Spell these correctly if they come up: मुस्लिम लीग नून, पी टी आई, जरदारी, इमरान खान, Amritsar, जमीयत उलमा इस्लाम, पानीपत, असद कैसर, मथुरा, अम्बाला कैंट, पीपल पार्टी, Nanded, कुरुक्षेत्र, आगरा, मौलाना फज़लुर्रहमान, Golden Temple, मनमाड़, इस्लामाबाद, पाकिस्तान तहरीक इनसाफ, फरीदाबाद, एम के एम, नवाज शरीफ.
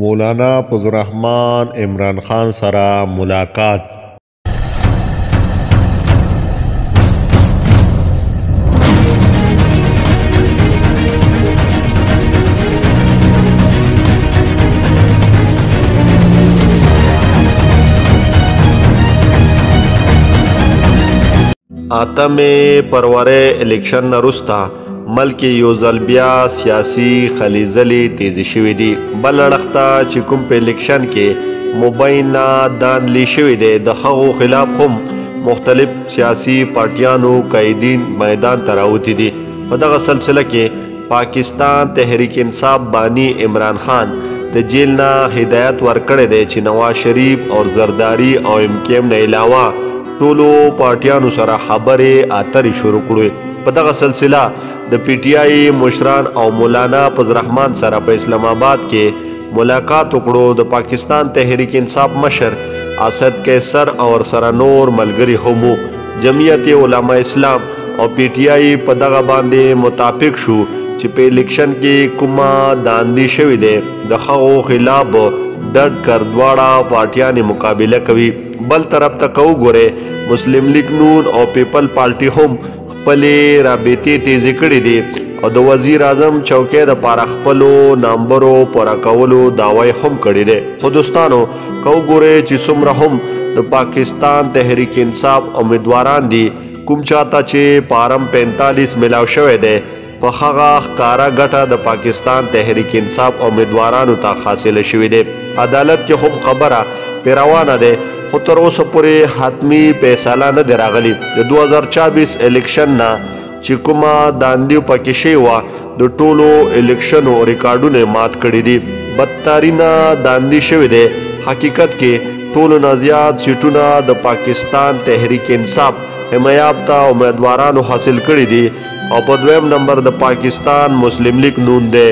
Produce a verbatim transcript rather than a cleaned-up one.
मौलाना फज़लुर्रहमान इमरान खान सरा मुलाकात। आतम परवरे इलेक्शन न रुस्ता मल्की यो जलबिया सियासी खलीजली तेजी शुवी दी बल अड़खता चिकुम पे इलेक्शन के मुबैना दान ली शुवी दे दखो खिलाफ हम मुख्तलिफ सियासी पार्टियानों कैदीन मैदान तराउती दी पदग सिलसिला के पाकिस्तान तहरीक इनसाफ बानी इमरान खान द जेल ना हिदायत वरकड़े दे ची नवाज शरीफ और जरदारी और एम के एम ने अलावा टोलो पार्टियानों सरा खबरें आतरी शुरू करें पदगा सिलसिला द पी टी आई मुशरान और मौलाना फज़लुर्रहमान सरा पर इस्लामाबाद के मुलाकात उकड़ो द पाकिस्तान तहरीक इंसाफ मशर असद कैसर और सरानोर मलगरी हमू जमीयत उलमा इस्लाम और पी टी आई पदगा बांधे मुताबिक शू चिपे इलेक्शन के कुमा दानदी शवी दे दखो खिलाफ डट कर द्वाड़ा पार्टियां ने मुकाबला कवी बल तरफ तक गोरे मुस्लिम लीग नून और पीपल पार्टी हम पले राबेती तेजी कड़ी दी और दो वजीर आजम चौके द पाराखपलो नामबरो परा कवलो दावाई हम कड़ी दे खुदुस्तानो कऊ गोरे चिसुमरा हम द पाकिस्तान तहरीक इंसाफ उम्मीदवारान दी कुमचाता चे पारम पैंतालीस मिलाव शवे दे पखागा कारा गटा द पाकिस्तान तहरीक इंसाफ उम्मीदवारान उता हासिल शवी दे अदालत के हम खबरा पेरावाना दे खो तर ओस पूरे हातमी फैसला न देरागली द दो हजार चौबीस इलेक्शन ना चिकुमा दांदी पकेशे हुआ द टोलो इलेक्शन रिकॉर्डो ने मात कड़ी दी बदतारी ना दांदी शवे दे हकीकत के टोलो नाजियात सीटुना द पाकिस्तान तहरीक इंसाफ हिमायाफ्ता उम्मीदवारान हासिल कड़ी दी और पदवेम नंबर द पाकिस्तान मुस्लिम लीग नून दे।